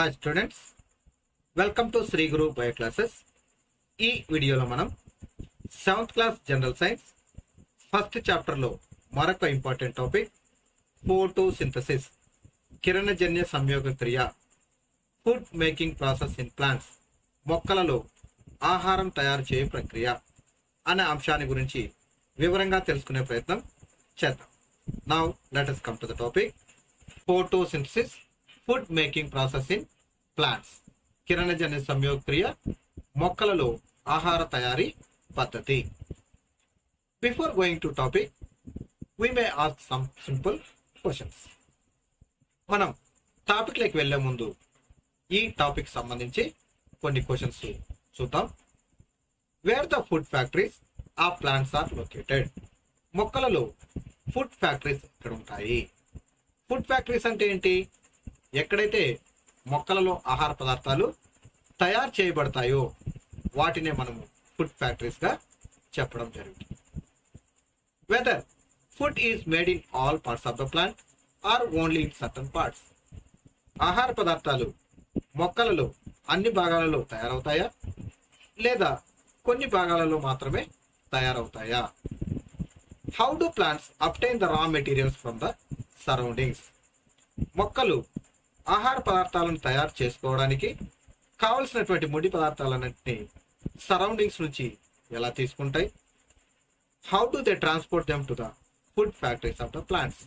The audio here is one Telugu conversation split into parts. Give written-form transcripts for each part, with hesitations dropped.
Hi students, welcome to Sri Guru Bio Classes. Ee video lo manam 7th class general science first chapter lo maroka important topic photosynthesis kiranajanya samyoga kriya food making process in plants mokkalalo aaharam tayaru cheye prakriya ana amshani gurinchi vivaranga telusukune prayatnam cheddam. Now let us come to the topic photosynthesis food making process in plants కిరణజన్య సంయోగక్రియ మొక్కలలో ఆహార తయారీ పద్ధతి. Before going to topic we may ask some simple questions. మనం టాపిక్ లోకి వెళ్ళే ముందు ఈ టాపిక్ సంబంధించి కొన్ని క్వశ్చన్స్ చూద్దాం. Where the food factories of plants are located? మొక్కలలో ఫుడ్ ఫ్యాక్టరీస్ ఎక్కడ ఉంటాయి? ఫుడ్ ఫ్యాక్టరీస్ అంటే ఏంటి? ఎక్కడైతే మొక్కలలో ఆహార పదార్థాలు తయారు చేయబడతాయో వాటినే మనము ఫుడ్ ఫ్యాక్టరీస్ గా చెప్పడం జరుగుతుంది. Whether food is made in all parts of the plant or only in certain parts. ఆహార పదార్థాలు మొక్కలలో అన్ని భాగాలలో తయారవుతాయా లేదా కొన్ని భాగాలలో మాత్రమే తయారవుతాయా? How do plants obtain the raw materials from the surroundings? మొక్కలు ఆహార పదార్థాలను తయారు చేసుకోవడానికి కావలసినటువంటి ముడి పదార్థాలన్నింటినీ సరౌండింగ్స్ నుంచి ఎలా తీసుకుంటాయి? How do they transport them to the food factories of the plants?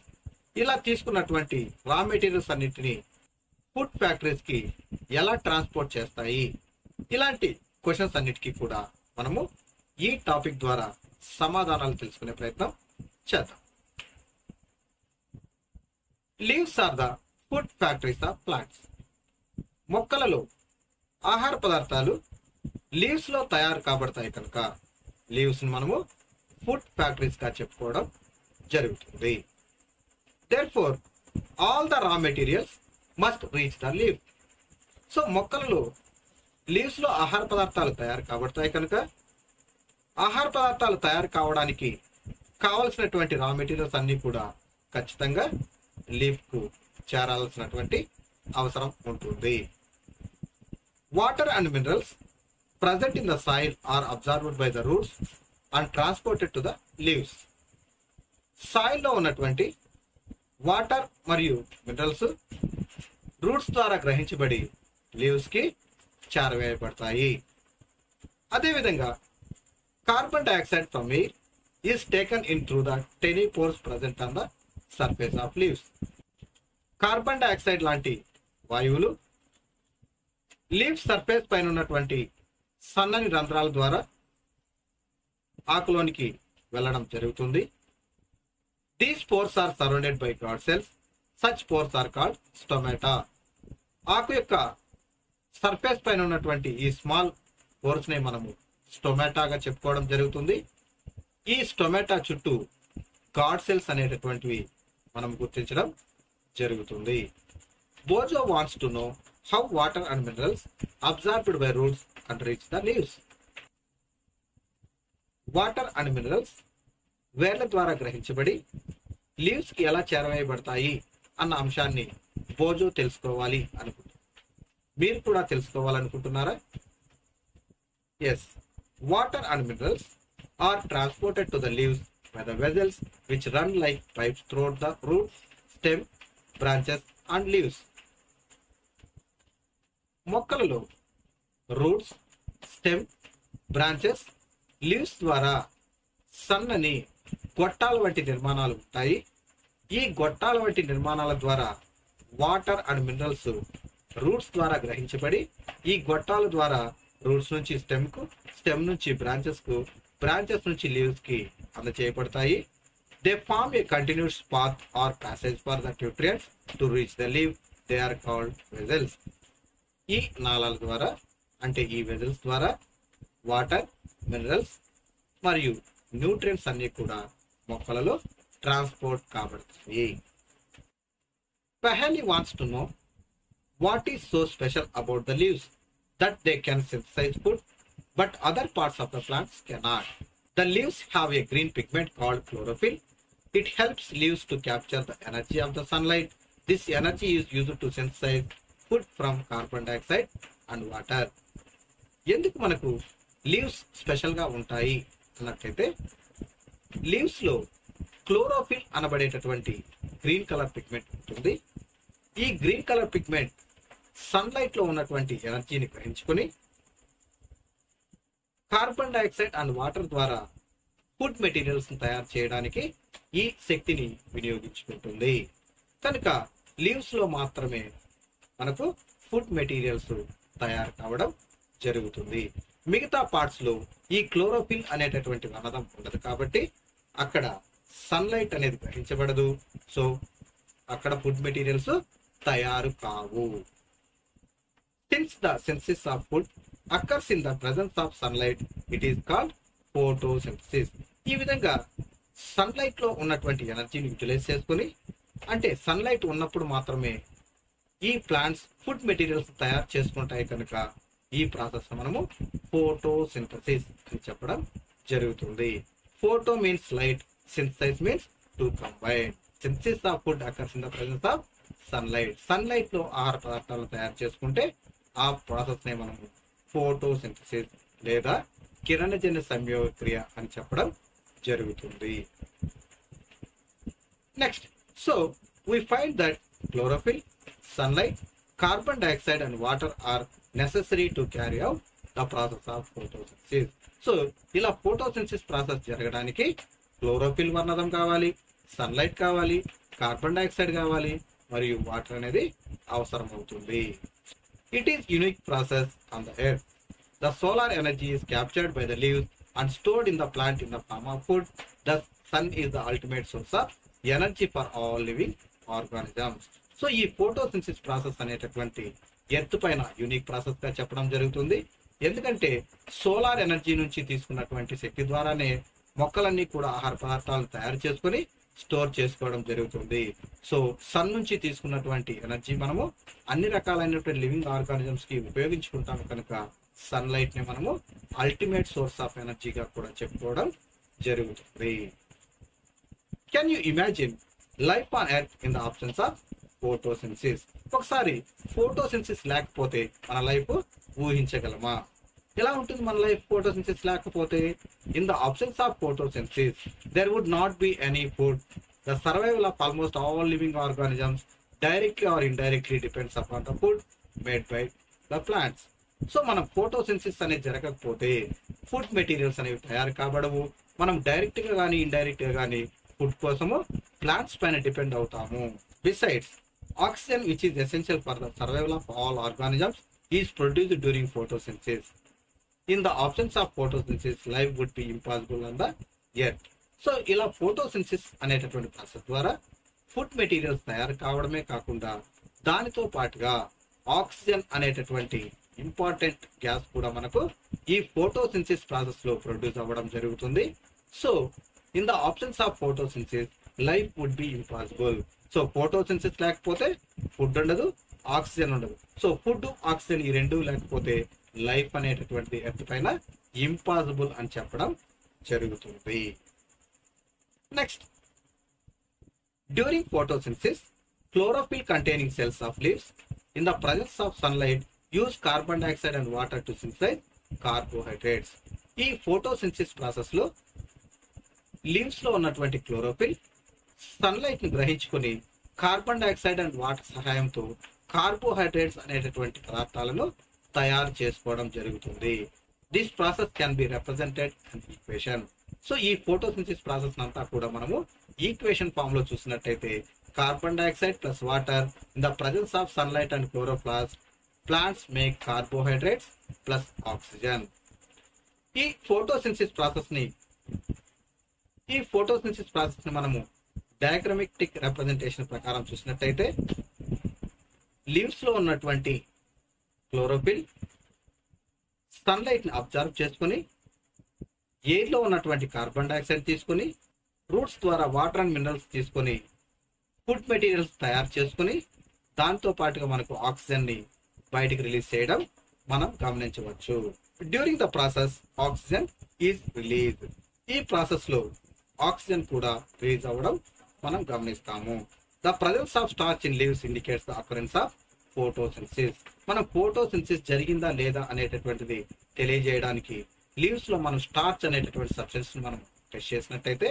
ఇలా తీసుకున్నటువంటి రా మెటీరియల్స్ అన్నింటినీ ఫుడ్ ఫ్యాక్టరీస్కి ఎలా ట్రాన్స్పోర్ట్ చేస్తాయి? ఇలాంటి క్వశ్చన్స్ అన్నిటికీ కూడా మనము ఈ టాపిక్ ద్వారా సమాధానాలు తెలుసుకునే ప్రయత్నం చేద్దాం. Leaves are the food factories of plants. మొక్కలలో ఆహార పదార్థాలు లీవ్స్ లో తయారు కాబడతాయి కనుక లీవ్స్ ని మనము ఫుడ్ ఫ్యాక్టరీస్ గా చెప్పుకోవడం జరుగుతుంది. Therefore all the raw materials must reach the leave. So మొక్కలలో లీవ్స్ లో ఆహార పదార్థాలు తయారు కాబడతాయి కనుక ఆహార పదార్థాలు తయారు కావడానికి కావలసినటువంటి రా మెటీరియల్స్ అన్ని కూడా ఖచ్చితంగా లీఫ్ కు చేరాల్సినటువంటి అవసరం ఉంటుంది. Water and minerals present in the soil are absorbed by the roots and transported to the leaves. సాయిల్లో ఉన్నటువంటి వాటర్ మరియు మినరల్స్ రూట్స్ ద్వారా గ్రహించబడి లీవ్స్ కి చేరవేయబడతాయి. అదేవిధంగా carbon dioxide from air is taken in through the tiny pores present on the surface of leaves. Carbon dioxide లాంటి వాయువులు లీఫ్ సర్ఫేస్ పైన ఉన్నటువంటి సన్నని రంధ్రాల ద్వారా ఆకులోనికి వెళ్ళడం జరుగుతుంది. These pores are surrounded by guard cells. Such pores are called stomata. ఆకు యొక్క సర్ఫేస్ పైన ఉన్నటువంటి ఈ స్మాల్ పోర్స్ ని మనము స్టొమాటాగా చెప్పుకోవడం జరుగుతుంది. ఈ స్టొమాటా చుట్టూ గాడ్ సెల్స్ అనేటటువంటివి మనం గుర్తించడం జరుగుతుంది. Boojho wants to know how water and minerals absorbed by roots and reach the leaves. Water and minerals వేర్ల ద్వారా గ్రహించబడి లీవ్స్ కి ఎలా చేరవేయబడతాయి అన్న అంశాన్ని బోజో తెలుసుకోవాలి అనుకుంటున్నారు. మీరు కూడా తెలుసుకోవాలనుకుంటున్నారా? Yes, water and minerals are transported to the leaves by the vessels which run like pipes throughout the root stem branches and leaves. మొక్కలలో రూట్స్, స్టెమ్, బ్రాంచెస్, లీవ్స్ ద్వారా సన్నని గొట్టాల వంటి నిర్మాణాలు ఉంటాయి. ఈ గొట్టాల వంటి నిర్మాణాల ద్వారా వాటర్ అండ్ మినరల్స్ రూట్స్ ద్వారా గ్రహించబడి ఈ గొట్టాల ద్వారా రూట్స్ నుంచి స్టెమ్కు, స్టెమ్ నుంచి బ్రాంచెస్కు, బ్రాంచెస్ నుంచి లీవ్స్కి అందచేయబడతాయి. They form a continuous path or passage for the nutrients to reach the leaf. They are called vessels. ఈ నాళాల ద్వారా అంటే ఈ వెజల్స్ ద్వారా వాటర్, మినరల్స్ మరియు న్యూట్రియంట్స్ అన్ని కూడా మొక్కలలో ట్రాన్స్పోర్ట్ కాబడతాయి. Pahali wants to know what is so special about the leaves that they can synthesize food but other parts of the plants cannot. The leaves have a green pigment called chlorophyll. It helps leaves to capture the energy of the sunlight. This energy is used to synthesize food from carbon dioxide and water. ఎందుకు మనకు లీవ్స్ స్పెషల్గా ఉంటాయి అన్నట్లయితే, లీవ్స్లో క్లోరోఫిల్ అనబడేటటువంటి గ్రీన్ కలర్ పిగ్మెంట్ ఉంటుంది. ఈ గ్రీన్ కలర్ పిగ్మెంట్ సన్లైట్లో ఉన్నటువంటి ఎనర్జీని గ్రహించుకొని కార్బన్ డైఆక్సైడ్ అండ్ వాటర్ ద్వారా ఫుడ్ మెటీరియల్స్ని తయారు చేయడానికి ఈ శక్తిని వినియోగించుకుంటుంది. కనుక లీవ్స్లో మాత్రమే మనకు ఫుడ్ మెటీరియల్స్ తయారు కావడం జరుగుతుంది. మిగతా పార్ట్స్లో ఈ క్లోరోఫిల్ అనేటటువంటి వనరం ఉండదు కాబట్టి అక్కడ సన్లైట్ అనేది గ్రహించబడదు. సో అక్కడ ఫుడ్ మెటీరియల్స్ తయారు కావు. Since the synthesis of food occurs in the presence of sunlight it is called photosynthesis. ఈ విధంగా సన్లైట్లో ఉన్నటువంటి ఎనర్జీని యూటిలైజ్ చేసుకుని, అంటే సన్లైట్ ఉన్నప్పుడు మాత్రమే ఈ ప్లాంట్స్ ఫుడ్ మెటీరియల్స్ తయారు చేసుకుంటాయి. కనుక ఈ ప్రాసెస్ మనము ఫోటోసింథసిస్ అని చెప్పడం జరుగుతుంది. Photo means light, synthesise means to combine. Synthesis of food occurs in the presence of sunlight. సన్లైట్లో ఆహార పదార్థాలు తయారు చేసుకుంటే ఆ ప్రాసెస్నే మనము ఫోటోసింథసిస్ లేదా కిరణజన్య సంయోగక్రియ అని చెప్పడం జరుగుతుంది. Next, so we find that chlorophyll, sunlight, carbon dioxide and water are necessary to carry out the process of photosynthesis. So ఇలా ఫోటోసిన్సిస్ ప్రాసెస్ జరగడానికి క్లోరోఫిల్ వర్ణదం కావాలి, సన్లైట్ కావాలి, కార్బన్ డైఆక్సైడ్ కావాలి, మరియు వాటర్ అనేది అవసరం అవుతుంది. It is unique process on the earth. The solar energy is captured by the leaves and stored in the plant in the form of food. Thus, sun is the ultimate source of energy for all living organisms. So, ఈ ఫోటోసిన్సిస్ ప్రాసెస్ అనేటటువంటి ఎర్త్ పైన యూనిక్ ప్రాసెస్ గా చెప్పడం జరుగుతుంది. ఎందుకంటే సోలార్ ఎనర్జీ నుంచి తీసుకున్నటువంటి శక్తి ద్వారానే మొక్కలన్నీ కూడా ఆహార పదార్థాలను తయారు చేసుకుని స్టోర్ చేసుకోవడం జరుగుతుంది. సో సన్ నుంచి తీసుకున్నటువంటి ఎనర్జీ మనము అన్ని రకాలైనటువంటి లివింగ్ ఆర్గానిజమ్స్ కి ఉపయోగించుకుంటాము. కనుక సన్లైట్ ని మనము అల్టిమేట్ సోర్స్ ఆఫ్ ఎనర్జీగా కూడా చెప్పుకోవడం జరుగుతుంది. Can you imagine life on earth in the options of photosynthesis? ఒకసారి ఫోటోసిన్సిస్ లేకపోతే మన లైఫ్ ఊహించగలమా? ఎలా ఉంటుంది మన లైఫ్ ఫోటోసిన్సిస్ లేకపోతే? In the options of photosynthesis there would not be any food. The survival of almost all living organisms directly or indirectly depends upon the food made by the plants. So మనం ఫోటోసిన్సిస్ అనేది జరగకపోతే ఫుడ్ మెటీరియల్స్ అనేవి తయారు కాబడవు. మనం డైరెక్ట్గా కానీ ఇండైరెక్ట్గా కానీ ఫుడ్ కోసము ప్లాంట్స్ పైన డిపెండ్ అవుతాము. Besides, oxygen which is essential for the survival of all organisms is produced during photosynthesis. In the options of photosynthesis life would be impossible on the earth. So ఇలా ఫోటోసిన్సిస్ అనేటటువంటి ప్రాసెస్ ద్వారా ఫుడ్ మెటీరియల్స్ తయారు కావడమే కాకుండా దానితో పాటుగా ఆక్సిజన్ అనేటటువంటి ఇంపార్టెంట్ గ్యాస్ కూడా మనకు ఈ ఫోటోసిన్సిస్ ప్రాసెస్ లో ప్రొడ్యూస్ అవ్వడం జరుగుతుంది. So in the options of photosynthesis life would be impossible. So photosynthesis లేకపోతే ఫుడ్ ఉండదు, ఆక్సిజన్ ఉండదు. సో ఫుడ్, ఆక్సిజన్ ఈ రెండు లేకపోతే లైఫ్ అనేటటువంటి ఎర్త్ పైన ఇంపాసిబుల్ అని చెప్పడం జరుగుతుంది. Next, during photosynthesis chlorophyll containing cells of leaves in the presence of sunlight use carbon dioxide and water to synthesise carbohydrates. ఈ ఫోటోసిన్సిస్ ప్రాసెస్ లో లీవ్స్ లో ఉన్నటువంటి క్లోరోఫిల్ సన్లైట్ ని గ్రహించుకుని కార్బన్ డైఆక్సైడ్ అండ్ వాటర్ సహాయంతో కార్బోహైడ్రేట్స్ అనేటటువంటి పదార్థాలను తయారు చేసుకోవడం జరుగుతుంది. This process can be represented and equation. So ఈ ఫోటోసిన్సిస్ ప్రాసెస్ అంతా కూడా మనము ఈక్వేషన్ ఫామ్ లో చూసినట్టయితే carbon dioxide plus water in the presence of sunlight and chloroplast plants make carbohydrates plus oxygen. ఈ ఫోటోసిన్సిస్ ప్రాసెస్ ని మనము డయాగ్రమాటిక్ రిప్రజెంటేషన్ ప్రకారం చూసినట్టయితే లీవ్స్ లో ఉన్నటువంటి క్లోరోఫిల్ సన్లైట్ ని అబ్జర్వ్ చేసుకుని ఎయిర్ లో ఉన్నటువంటి కార్బన్ డైఆక్సైడ్ తీసుకుని రూట్స్ ద్వారా వాటర్ అండ్ మినరల్స్ తీసుకుని ఫుడ్ మెటీరియల్స్ తయారు చేసుకుని దాంతో పాటుగా మనకు ఆక్సిజన్ ని బయటకు రిలీజ్ చేయడం మనం గమనించవచ్చు. During the process oxygen is release. ఈ ప్రాసెస్ లో ఆక్సిజన్ కూడా రిలీజ్ అవ్వడం మనం గమనిస్తాము. The presence of starch in leaves indicates the occurrence of photosynthesis. మనం ఫోటోసిన్సిస్ జరిగిందా లేదా అనేటటువంటిది తెలియజేయడానికి లీవ్స్ లో మనం స్టార్చ్ అనేటటువంటి సబ్స్టెన్స్ ని మనం టెస్ట్ చేసినట్టయితే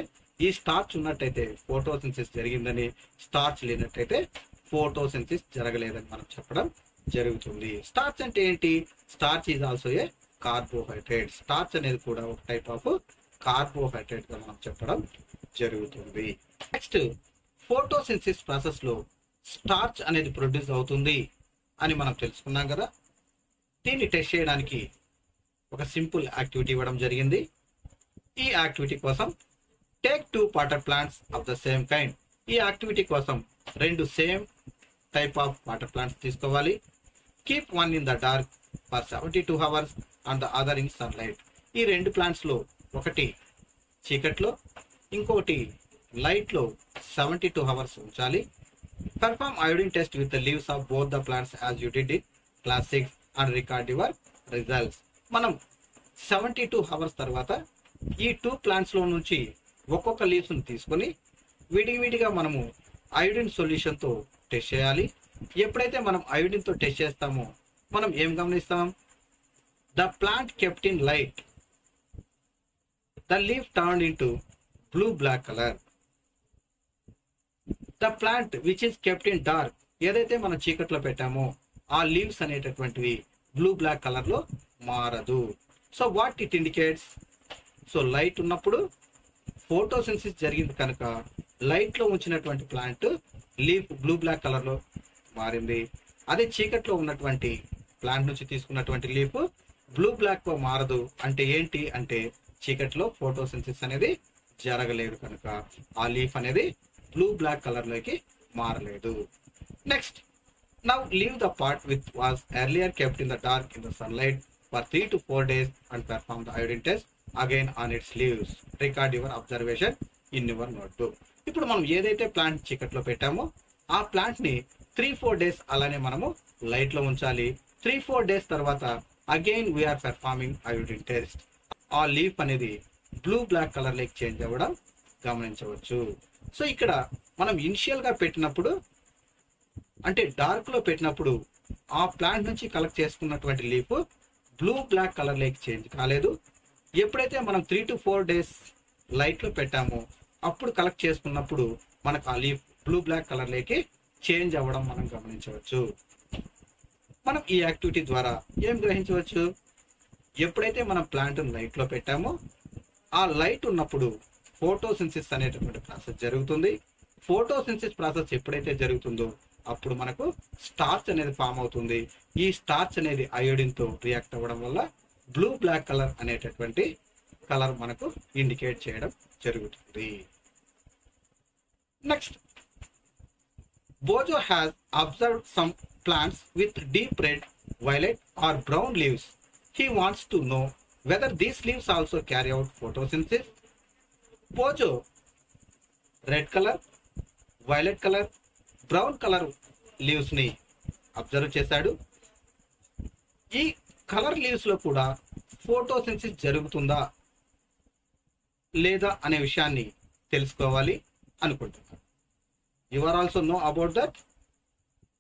ఈ స్టార్చ్ ఉన్నట్టయితే ఫోటోసిన్సిస్ జరిగిందని, స్టార్చ్ లేనట్టయితే ఫోటోసిన్సిస్ జరగలేదని మనం చెప్పడం జరుగుతుంది. స్టార్చ్ అంటే ఏంటి? Starch is also a carbohydrate. Starch అనేది కూడా ఒక టైప్ ఆఫ్ కార్బోహైడ్రేట్ గా మనం చెప్పడం జరుగుతుంది. నెక్స్ట్, ఫోటోసిన్సిస్ ప్రాసెస్ లో స్టార్చ్ అనేది ప్రొడ్యూస్ అవుతుంది అని మనం తెలుసుకున్నాం కదా. దీన్ని టెస్ట్ చేయడానికి ఒక సింపుల్ యాక్టివిటీ ఇవ్వడం జరిగింది. ఈ యాక్టివిటీ కోసం take 2 water plants of the same kind. ఈ యాక్టివిటీ కోసం 2 same type of water plants తీసుకోవాలి. Keep one in the dark for 72 hours and the other in sun light. ఈ 2 ప్లాంట్స్ లో ఒకటి చీకట్లో, ఇంకొకటి లైట్ లో 72 అవర్స్ ఉంచాలి. Perform iodine test with the leaves of both the plants as you did in class 6 and record your results. మనం 72 అవర్స్ తర్వాత ఈ 2 ప్లాంట్స్ లో నుంచి ఒక్కొక్క లీవ్స్ ని తీసుకొని విడివిడిగా మనము అయోడిన్ సొల్యూషన్ తో టెస్ట్ చేయాలి. ఎప్పుడైతే మనం అయోడిన్ తో టెస్ట్ చేస్తామో మనం ఏం గమనిస్తాం? The plant kept in light, the leaf turn into blue black colour. The plant which is kept in dark, ఏదైతే మనం చీకట్లో పెట్టామో ఆ లీవ్స్ అనేటటువంటివి బ్లూ బ్లాక్ కలర్ లో మారదు. So what it indicates? So light ఉన్నప్పుడు ఫోటోసిన్సిస్ జరిగింది కనుక లైట్ లో ఉంచినటువంటి plant leaf blue black colour లో మారింది. అదే చీకట్లో ఉన్నటువంటి ప్లాంట్ నుంచి తీసుకున్నటువంటి లీఫ్ బ్లూ బ్లాక్ లో మారదు. అంటే ఏంటి అంటే చీకట్లో ఫోటోసిన్సిస్ అనేది జరగలేదు కనుక ఆ లీఫ్ అనేది బ్లూ బ్లాక్ కలర్ లోకి మారలేదు. Next, now leave the part with was earlier kept in the dark in the sunlight for 3 to 4 days and perform the iodine test again on its leaves. Record your observation in your notebook. ఇప్పుడు మనం ఏదైతే ప్లాంట్ చీకట్లో పెట్టామో ఆ ప్లాంట్ ని 3-4 డేస్ అలానే మనము లైట్ లో ఉంచాలి. 3-4 డేస్ తర్వాత again we are performing iodine test. ఆ లీఫ్ అనేది blue black colour like change అవ్వడం గమనించవచ్చు. సో ఇక్కడ మనం ఇనిషియల్ గా పెట్టినప్పుడు అంటే డార్క్ లో పెట్టినప్పుడు ఆ ప్లాంట్ నుంచి కలెక్ట్ చేసుకున్నటువంటి leaf blue black colour like change కాలేదు. ఎప్పుడైతే మనం 3-4 డేస్ లైట్ లో పెట్టామో అప్పుడు కలెక్ట్ చేసుకున్నప్పుడు మనకు ఆ లీఫ్ బ్లూ బ్లాక్ కలర్ లోకి చేంజ్ అవ్వడం మనం గమనించవచ్చు. మనం ఈ యాక్టివిటీ ద్వారా ఏం గ్రహించవచ్చు? ఎప్పుడైతే మనం ప్లాంట్ లైట్ లో పెట్టామో ఆ లైట్ ఉన్నప్పుడు ఫోటోసిన్సిస్ అనేటటువంటి ప్రాసెస్ జరుగుతుంది. ఫోటోసిన్సిస్ ప్రాసెస్ ఎప్పుడైతే జరుగుతుందో అప్పుడు మనకు స్టార్చ్ అనేది ఫామ్ అవుతుంది. ఈ స్టార్చ్ అనేది అయోడిన్ తో రియాక్ట్ అవ్వడం వల్ల బ్లూ బ్లాక్ కలర్ అనేటటువంటి కలర్ మనకు ఇండికేట్ చేయడం జరుగుతుంది. Next, Bojo has observed some plants with deep red, violet or brown leaves. He wants to know whether these leaves also carry out photosynthesis. Bojo red color, violet color, brown color leaves ni observe chesadu. Ee color leaves lo kuda photosynthesis jarugutunda leda ane vishayanni telusukovali anukuntunna. You are also know about that?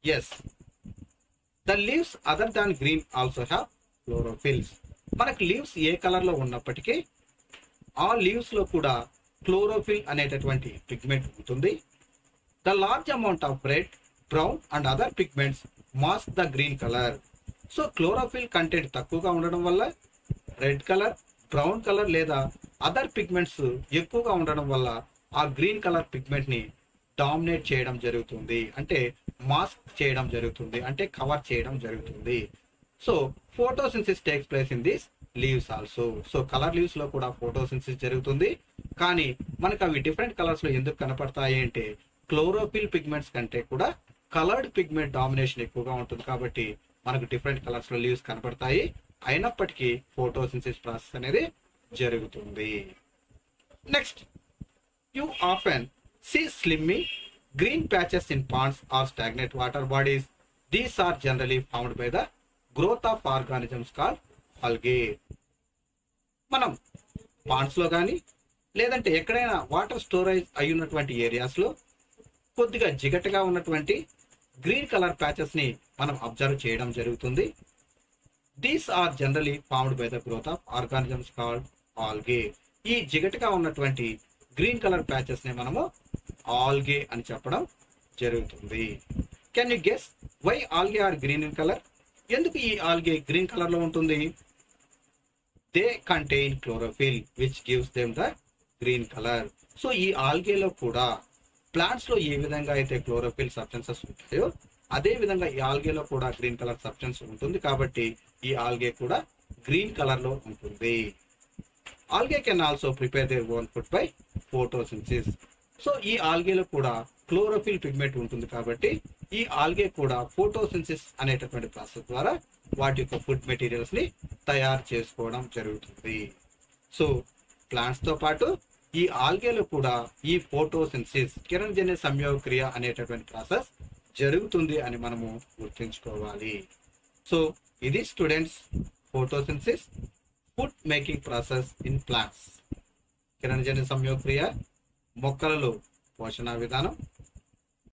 Yes. The leaves other than green also have chlorophylls. మనకు లీవ్స్ ఏ కలర్ లో ఉన్నప్పటికీ ఆ లీవ్స్ లో కూడా క్లోరోఫిల్ అనేటటువంటి పిగ్మెంట్ ఉంటుంది. The large amount of red, brown and other pigments mask the green color. So chlorophyll content తక్కువగా ఉండడం వల్ల రెడ్ కలర్, బ్రౌన్ కలర్ లేదా అదర్ పిగ్మెంట్స్ ఎక్కువగా ఉండడం వల్ల ఆ గ్రీన్ కలర్ పిగ్మెంట్ ని డామినేట్ చేయడం జరుగుతుంది. అంటే మాస్క్ చేయడం జరుగుతుంది, అంటే కవర్ చేయడం జరుగుతుంది. So photosynthesis takes place in this leaves also. So colour leaves లో కూడా ఫోటోసిన్సిస్ జరుగుతుంది. కానీ మనకు అవి డిఫరెంట్ కలర్స్ లో ఎందుకు కనపడతాయి అంటే క్లోరోఫిల్ పిగ్మెంట్స్ కంటే కూడా కలర్డ్ పిగ్మెంట్ డామినేషన్ ఎక్కువగా ఉంటుంది కాబట్టి మనకు డిఫరెంట్ కలర్స్ లో లీవ్స్ కనపడతాయి. అయినప్పటికీ ఫోటోసిన్సిస్ ప్రాసెస్ అనేది జరుగుతుంది. Next, you often see slimy green patches in ponds or stagnant water bodies. These are generally found by the growth of organisms called algae. మనం పాండ్స్ లో కానీ లేదంటే ఎక్కడైనా వాటర్ స్టోరేజ్ అయినటువంటి ఏరియాస్ లో కొద్దిగా జిగటగా ఉన్నటువంటి గ్రీన్ కలర్ ప్యాచెస్ ని మనం అబ్జర్వ్ చేయడం జరుగుతుంది. These are generally formed by the growth of organisms called algae. ఈ జిగటగా ఉన్నటువంటి గ్రీన్ కలర్ ప్యాచెస్ ని మనము ఆల్గే అని చెప్పడం జరుగుతుంది. Can you guess why algae are green in colour? ఎందుకు ఈ ఆల్గే గ్రీన్ కలర్ లో ఉంటుంది? They contain chlorophyll which gives them the green colour. So ఈ ఆల్గేలో కూడా ప్లాంట్స్ లో ఏ విధంగా అయితే క్లోరోఫిల్ సబ్స్టెన్సెస్ ఉంటాయో అదే విధంగా ఈ ఆల్గేలో కూడా గ్రీన్ కలర్ సబ్స్టెన్స్ ఉంటుంది. కాబట్టి ఈ ఆల్గే కూడా గ్రీన్ కలర్ లో ఉంటుంది. Algae can also prepare their own food by photosynthesis. So ఈ ఆల్గేలో కూడా క్లోరోఫిల్ పిగ్మెంట్ ఉంటుంది కాబట్టి ఈ ఆల్గే కూడా ఫోటోసిన్సిస్ అనేటటువంటి ప్రాసెస్ ద్వారా వాటి యొక్క ఫుడ్ మెటీరియల్స్ ని తయారు చేసుకోవడం జరుగుతుంది. సో ప్లాంట్స్ తో పాటు ఈ ఆల్గేలో కూడా ఈ ఫోటోసిన్సిస్ కిరణజన్య సంయోగక్రియ అనేటటువంటి ప్రాసెస్ జరుగుతుంది అని మనము గుర్తుంచుకోవాలి. సో ఇది students photosynthesis, food making process in plants, కిరణజన్య సంయోగక్రియ, మొక్కలలో పోషణ విధానం,